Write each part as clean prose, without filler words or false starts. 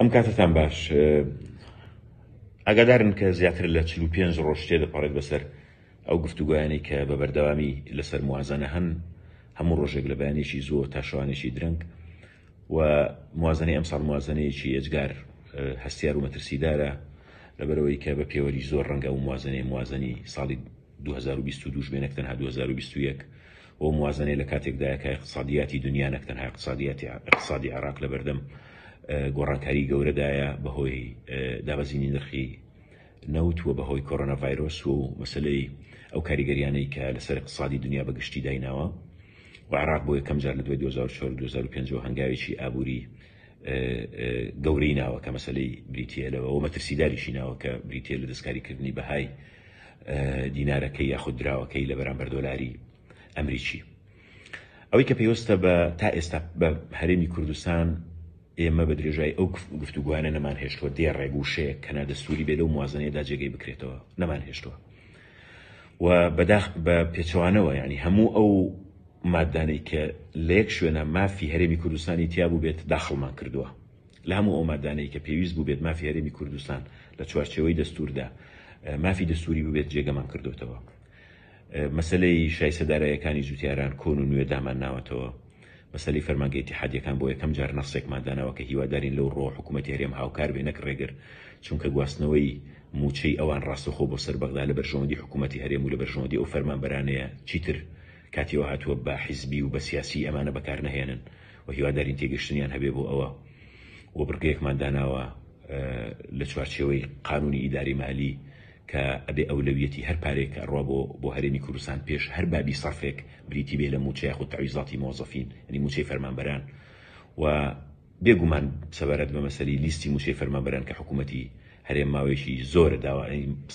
ئەم کاتتان باش. ئاگادارن کە زیاتر لە 45 ڕۆژ تێدەپەڕێت بەسەر ئەو گفتوگویانەی کە بە بەردەوامی لەسەر موازنە هەن، هەموو ڕۆژێک لە بەیانێکی زۆر تا شەوانێکی درنگ و موازنەی ئەمساڵ موازنەیەکی ئێجگار هەستیار و مەترسیدارە لەبەرەوەی کە بە پێوەری زۆر ڕەنگە و موازنەی ساڵی 2022 بێنە تەنها 2021 و موازنەی لە کاتێکدایە کە اقتصادیاتی دنیا نەک تەنها اقتصادی عێراق لە بەردەم گۆڕانکاری گەورەدایە بەهۆی دابەزینی نرخی نەوت و بەهۆی کۆرۆنا ڤایرۆس و مەسلەی ئەو کاریگەریانەی کە لەسەر اقتصادی دنیا بەگشتی دایناوە و عێراق بۆ یەکەم جار لە دوای 2004-2005 هەنگاوێکی ئابووری گەورەی ناوە کە مەسلەی بریتیەلەوە و مەترسیداریشی ناوە کە بریتیە لە دەستکاریکردنی بەهای دینارەکەی یاخود دراوەکەی لە بەرامبەر دۆلاری ئەمریکی. ئەوەی کە پێویستە بە تا ئێستا بە هەرێمی کوردستان ئێمە بە درێژای ئەو گفتوگوانە نەمان هێشتوە، دێ ڕێگوشەیە کە نادەستوری بێت لەو موازنەیەدا جێگەی بکرێتەوە، نەمان هێشتوە و بەداخ بە پێچەوانەوە، یعنی هەموو ئەو مادانەی کە لە یەک شوێنە مافی هەرێمی کوردستانی تیا بوو بێت داخڵمان کردووە، لە هەموو ئەو مادانەی کە پێویست بوو بێت مافی هەرێمی کوردستان لە چوارچێوەی دەستوردا مافی دەستوری ببێت جێگەمان کردوتەوە. مەسلەی شایسەدارایەکانی جوتیاران کۆن و نوێ دامان ناوەتەوە، مەسلەی فەرمانگەی ئیتیحادیەکان بۆ یەکەم جار نەسێکمان داناوە کە هیوادارین لەو ڕۆ حکوومەتی هەرێم هاوکار بێنەک ڕێگر، چونکە گواستنەوەی موچەی ئەوان ڕاستەخۆ بۆ سەربەغدا لە بەرژەوەندی حکوومەتی هەرێم و لە بەرژەوەندی ئەو فەرمانبەرانەیە چیتر کاتیەوە هاتووە بە حیزبی و بە سیاسی ئەمانە بەکار نەهێنن و هیوادارین تێگەشتنیان هەبێ بۆ ئەوە و بڕگەیەکمان داناوە لە چوارچێوەی قانونی ئیداری مالی کە ئەبێ ئەولەویەتی هەر پارێک ڕوا بۆ هەرێمی کوردستان پێش هەر بابی سەرفێک بریتی بێ لە موچەی یاخود تەعویزاتی مۆزەفین، یعنی موچەی فەرمانبەران و بێگومان سەبارەت بە مەسەلەی لیستی موچەی فەرمانبەران کە حکوومەتی هەرێم ماوەیەکی زۆرە داوە،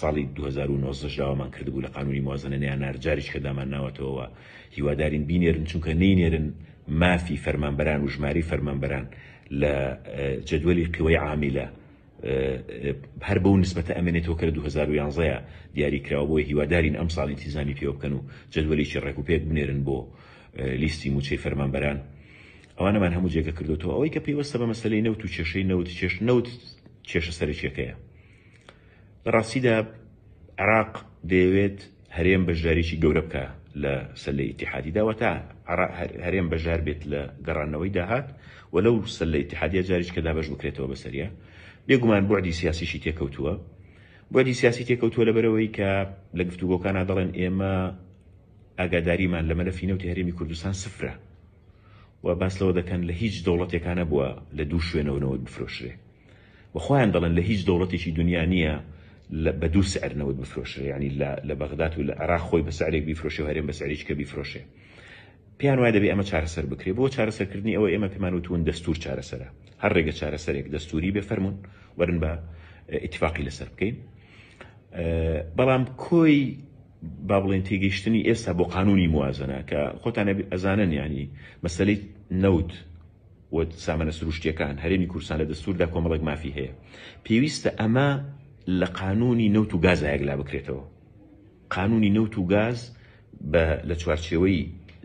ساڵی 2019 داوامان کردبوو لە قانونی موازنەیان نارجاریش کە دامان ناوەتەوە، هیوادارین بینێرن چونکە نینێرن مافی فەرمانبەران و ژماری فەرمانبەران لە جەدوەلی قوەی عاملە هەر بەو نسبەتە ئەمێنێتەوە کە 2011 دیاریکراوە بۆی هیوادارین ئەم ساڵی تیزامی پێوە بکەن و جەدوەلێکی ڕێکوپێک بنێرن بۆ لیستی موچەی فەرمانبەران. ئەوانەمان هەموو جێگە کردوتەوە. ئەوەی کە پێوەستە بە مەسلەی نەوت و کێشەی نەوت کێشە سەرەکیەکەیە، لە ڕاستیدا عێراق دەیەوێت هەرێم بەشداریی گەورە بکە لە سلەی ئیتیحادیدا و تا هەرێم بەشدار بێت لە گەڕانەوەی داهات و لەو سلەی ئیتیحادیە جاریش کە دابەش بکرێتەوە بەسەریە. بێگومان بوعدی سیاسیشی تێکەوتووە، بوعدی سیاسی تێکەوتووە لەبەرەوەی کە لە گفتوگۆکانە دەڵێن ئێمە ئاگاداریمان لە مەلەفی نەوتی هەرێمی کوردستان سفرە و باس لەوە دەکەن لە هیچ دەوڵەتێکانە بووە لە دوو شوێنەوەنەوەت بفرۆشرێ و خۆیان دەڵێن لە هیچ دەوڵەتێکی دنیا نییە بە دوو سعرنەوەت بفرۆشرێ، یعنی لە بەغداد و لە عێراق خۆی بە سعرێک بیفرۆشێ و هەرێم بە سعرێک کە بیفرۆشێ. پیان وای دەبێ ئەمە چارەسەر بکرێ. بۆ چارەسەرکردنی ئەوە ئێمە پێمان وتون دەستور چارەسەرە، هەر ڕێگە چارەسەرێک دەستوری بفەرمون وەرن بە ئیتفاقی لەسەر بکەین. بەڵام کۆی با بڵێن تێگەیشتنی ئێستا بۆ قانونی موازنە کە خۆتان ئەزانن، یعنی مەسلەی نەوت و سامانە سروشتیەکان هەرێمی کوردستان لە دەستوردا کۆمەڵێک مافی هەیە، پێویستە ئەمە لە قانونی نەوت و گازایەک لا بکرێتەوە. قانونی نەوت و گاز لە چوارچێوەی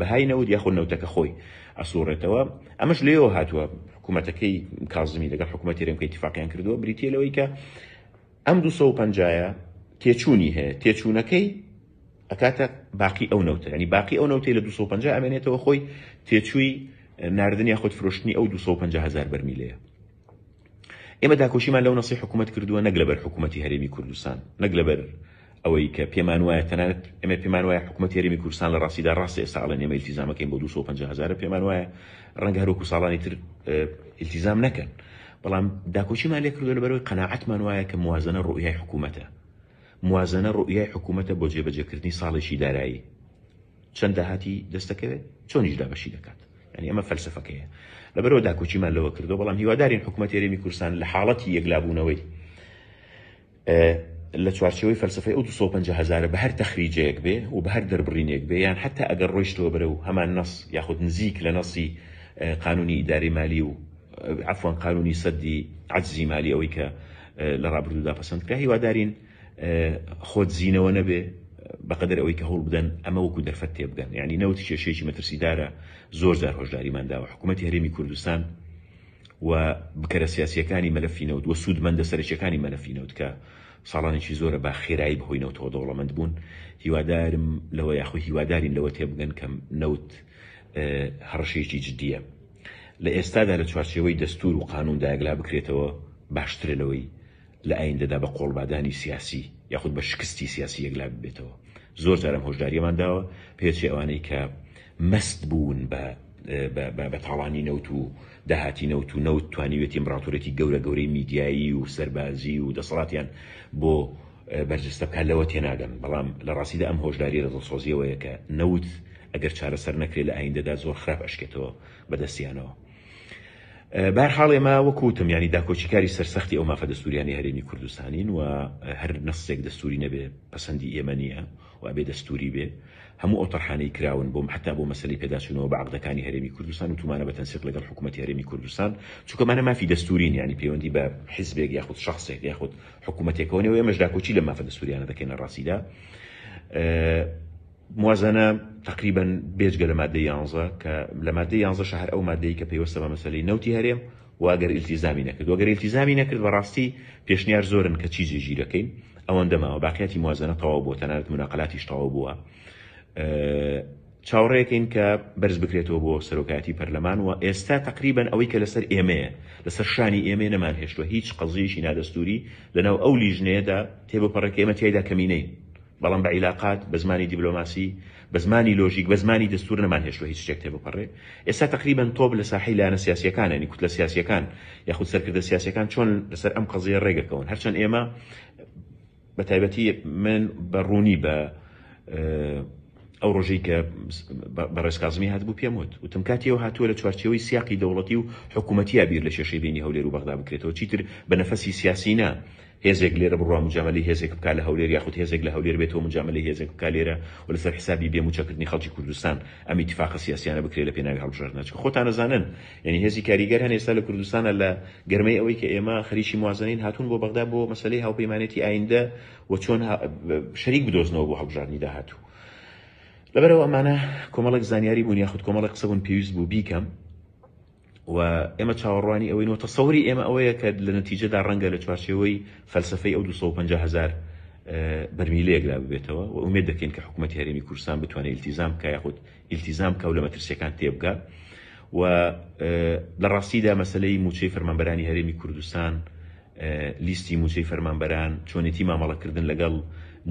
بەهای نەوت یاخۆ نەوتەکە خۆی ئەسوڕێتەوە. ئەمەش لێەوە هاتووە حکوومەتەکەی کازمی لەگەڵ حکوومەتی هەرێم کە ئیتیفاقیان کردووە بریتیە لەوەی کە ئەم 250 تێچوونی هەیە، تێچوونەکەی ئەکاتە باقی ئەو نەوتە، ینی باقی ئەو نەوتەی لە 250 ئەمێنێتەوە خۆی تێچووی ناردن یاخۆت فرۆشتنی ئەو 250,000 بەرمیلەیە. ئێمە داکۆشیمان لەو نەسی حکوومەت کردووە، نەک لەبەر حکوومەتی هەرێمی کوردستان، نەک لەبەر ئەوەی کە پێمان وایە تەنانەت ئەمە پێمان وایە حکوومەتی هەرێمی کوردستان لە ڕاستیدا ڕاستە ئێستا ئەڵێن ئێمە ئیلتیزامەکەین بۆ 250,000، پێمان وایە ڕەنگە هەروەکو ساڵانی تر ئیلتیزام نەکەن. بەڵام داکۆچیمان لێ کردووە لەبەرەوەی قەناعەتمان وایە کە موازنە ڕوئیای حکوومەتە، موازنە ڕوئیای حکوومەتە بۆ جێبەجێکردنی ساڵێکی دارایی. چەند داهاتی دەستەکەوێت چۆنیش دابەشی دەکات، یعنی ئەمە فەلسەفەکەیە. لەبەرەوە داکۆچیمان لەوە کردووە. بەڵام هیوادارین حکوومەتی هەرێمی کوردستان لە حاڵەتی یەکلابوونەوەی لە چوارچێوەی فەلسفەی ئەو دوو سۆ و پەنجە هەزارە بە هەر تەخریجەیەک بێ و بە هەر دەربڕینێک بێ، یان حتا ئەگەر ڕۆیشتوە بەرەو هەمان نەس یاخود نزیک لە نەسی قانونی ئیداری مالی و عفوان قانونی سەدی عەجزی مالی ئەوەی کە لە ڕابردوودا پەسەندکرا، هیوادارین خۆت زینەوە نەبێ بەقەدر ئەوەی کە هەوڵ بدەن ئەمە وەکو دەرفەت تێ بگەن. یعنی نەوتی کێشەیەکی مەترسیدارە، زۆرجار هۆشداریمان داوە حکوومەتی هەرێمی کوردستان و بکەرە سیاسیەکانی مەلەفی نەوت و سوودمەندە سەرەکیەکانی مەلەفی نەوت کە ساڵانێکی زۆرە با خێرایی بهۆینەوەتەوە دەوڵەمەند بوون. هیوادارم لەوە یاخۆ هیوادارین لەوە تێبگەن کە نەوت هەڕەشەیەکی جدیە لە ئێستادا لە چوارچێوەی دەستور و قانونداگلا بکرێتەوە، باشترە لەوەی لە ئایندەدا بە قۆڵبادانی سیاسی یاخود بە شکستی سیاسی یەکلا ببێتەوە. زۆر جارم هۆشداریەمانداوە پێچی ئەوانەی کە مەست بوون بە تاڵانی نەوت و داهاتی نەوت و نەوت توانیوێتی ئیمپراتۆرێتی گەورە گەورەی میدیایی و سەربازی و دەسەڵاتیان بۆ بەرجەستە بکات لەوە تێناگەن. بەڵام لە ڕاستیدا ئەم هۆشداری ڕێزەڵسۆزیەوەیە کە نەوت ئەگەر چارەسەر نەکرێت لە ئایندەدا زۆر خراپ ئەشکێتەوە بەدەستیانەوە. بەهەرحاڵ ئێمە وەکوتم ینی داکۆچیکاری سەرسەختی ئەو مافە دەستوریانی هەرێمی کوردستانین و هەر نەسێک دەستوری نەبێ پەسەندی ئێمە نییە و ئەبێ دەستوری بێ. هەموو ئەو تەرحانەی کراون بۆم حتا بۆ مەسەلەی پێداچوونەوە بە عەقدەکانی هەرێمی کوردستان و تومانە بە تەنسیق لەگەڵ حکوومەتی هەرێمی کوردستان، چونکەمانە مافی دەستورین، ینی پەیوەندی بە حیزبێک یاخود شەخسێک یاخود حکوومەتێکەوەنی و ئێمەش داکۆچی لە مافە دەستوریانە دەکەینە. ڕاستیدا موازنه تقریبا بێجگە لە مادەی 11 کە لە مادەی 11 شەهر ئەو مادەی کە پێوەستە بە مەسەلەی نەوتی هەرێم و ئەگەر التیزامی نەکرد و ئەگەر التیزامی نەکرد بەڕاستی پێشنیار زۆرن کە چیزی ژیرەکەین ئەوەندەماوە باقیەتی موازنە تەواو بووە، تەنانەت مناقەلاتیش تەواو بووە. چاوەڕێکین کە بەرز بکرێتەوە بۆ سەرۆکایەتی پەرلەمان و ئێستا تقریبا ئەوەی کە لەسەر ئێمەیە لەسەر شانی ئێمەیە نەمانهێشتوە هیچ قەزیشی نادەستوری لەناو ئەو لیژنەیەدا تێبەپەڕێک ئێمە تیایدا کەمینەی، بەڵام بە عیلاقات بە زمانی دیبلۆماسی بە زمانی لۆژیک بە زمانی دەستور نەمانهێشتوە هیچ شتێک تێبپەڕێ. ئێستا تقریبا تۆب لە ساحەی لایەنە سیاسیەکان، یعنی کوتلە سیاسیەکان یاخود سەرکردە سیاسیەکان چۆن لەسەر ئەم قەزیە ڕێگەکەون. هەرچەند ئێمە بە تایبەتی من بەڕوونی بە ئەو ڕۆژەی کە بە ڕێز کازمی هاتبوو پێموت وتم کاتیەوە هاتووە لە چوارچێوەی سیاقی دەوڵەتی و حکوومەتیە بیر لە شێشەی بینی هەولێر و بەغدا بکرێتەوە، چیتر بە نەفەسی سیاسینا هێزێک لێرە بڕوا مجاملەی هێزێک بکا لە هەولێر یاخود هێزێک لە هەولێر بێتەوە مجاملەی هێزێک بکا لێرە و لەسەر حسابی بێموچەکردنی خەڵکی کوردستان ئەم ئیتیفاقە سیاسیانە بکرێت لە پێناوی هەڵبژاردنە. چونکە خۆتان ئەزانن یعنی هێزی کاریگەر هەن ئێستا لە کوردستانە لە گەرمەی ئەوەی کە ئێمە خەریکی موازنەین هاتوون بۆ بەغدا بۆ مەسەلەی هاوپەیمانێتی ئایندە و چۆن شەریک بدۆزنەوە بۆ هەڵبژاردنی داهاتوو. لەبەرەوە ئەمانە کۆمەڵێک زانیاری بوون یاخود کۆمەڵێک قسە بوون پێویست بوو بیکەم و ئێمە چاوەڕوانی ئەوەی نەوە تەسەوری ئێمە ئەوەیە کە لە نەتیجەدا ڕەنگە لە چوارچێوەی فەلسفەی ئەو 250,000 بەرمیلەیەکلا ببێتەوە و ئومێد دەکەین کە حکوومەتی هەرێمی کوردستان بتوانێت التیزام بکا یاخود التیزام بکا و لە مەترسیەکان تێبگا. و لە ڕاستیدا مەسلەی موچەی فەرمانبەرانی هەرێمی کوردستان، لیستی موچەی فەرمانبەران، چۆنێتی مامەڵەکردن لەگەڵ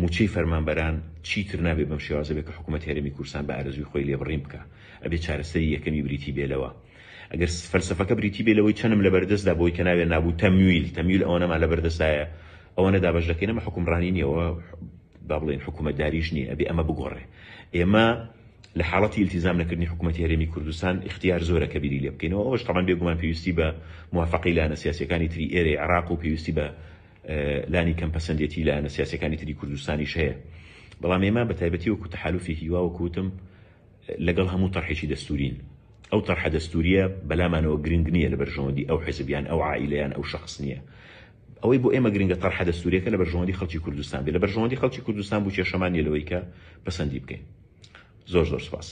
موچەی فەرمانبەران چیتر نابێ بەم شێوازە بێ کە حکوومەتی هەرێمی کوردستان بە ئارەزوی خۆی لێبڕین بکە، ئەبێ چارەسەری یەکەمی بریتی بێلەوە. ئەگەر فەلسفەکە بریتی بێلەوەی چەندم لە بەردەستدا بۆی کە ناوێ نابوو تەمویل ئەوە نەما لە بەردەستایە، ئەوە نەدا بەشەکەینەمە حکومڕانی نیەوە با بڵێن حکوومەت داریش نیە، ئەبێ ئەمە بگۆڕێ. ئێمە لە حاڵەتی التیزام نەکردنی حکوومەتی هەرێمی کوردستان اختیار زۆرە کە بیری لێ بکەینەوە. ئەوەش تەمان بێگومان پێویستی بە موافقەی لایەنە سیاسیەکانی تری ئێرەی عێراق و پێویستی بە لانی کەم پەسەندێتی لایەنە سیاسیەکانی تری کوردستانیش هەیە. بەڵام ئێمە بە تایبەتی وەکو تەحالوفی هیوا وەکوتم لەگەڵ هەموو تەرحێکی دەستورین، ئەو تەرحە دەستوریە بەلامانەوە گرنگ نییە لە بەرژەوەندی ئەو حیزبیان ئەو عائیلەیان ئەو شخص نییە. ئەوەی بۆ ئێمە گرنگە تەرحە دەستوریەکە لە بەرژەوەندی خەڵکی کوردستان بێ، لە بەرژەوەندی خەڵکی کوردستان بوو کێشەمان لێرەوەی کە پەسەندی بکەین. زۆر سپاس.